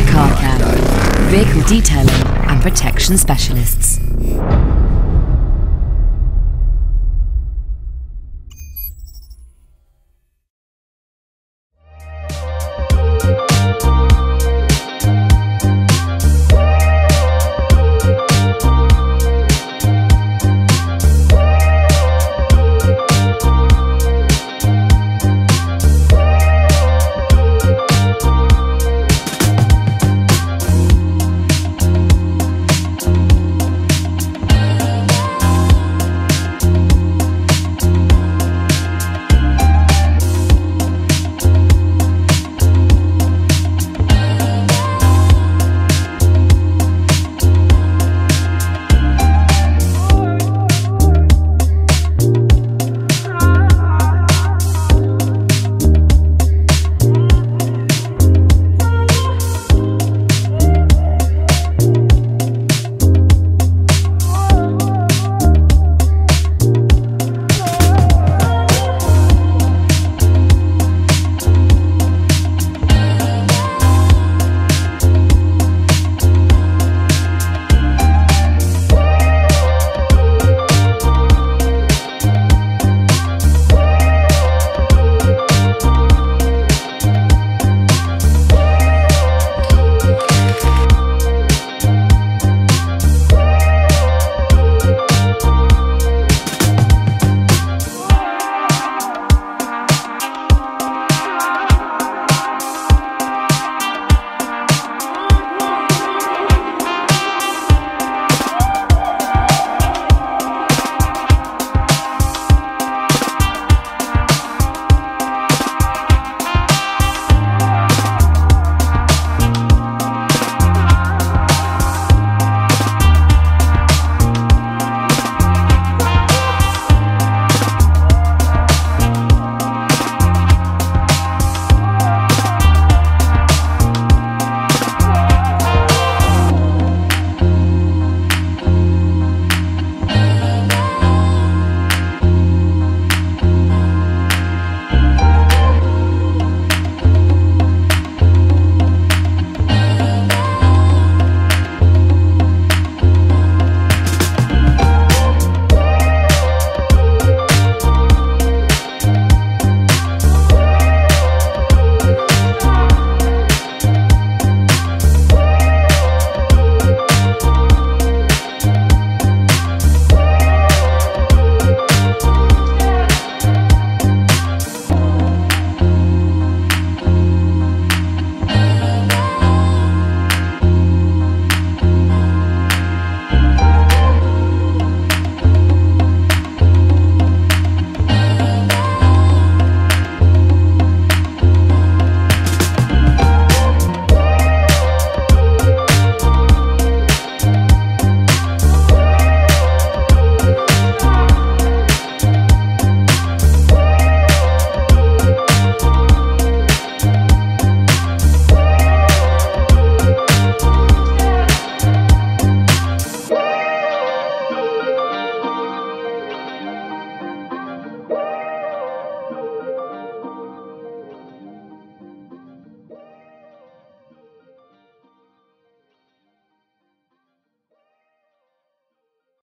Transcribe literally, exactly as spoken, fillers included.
Carcam, Vehicle Detailing and Protection Specialists.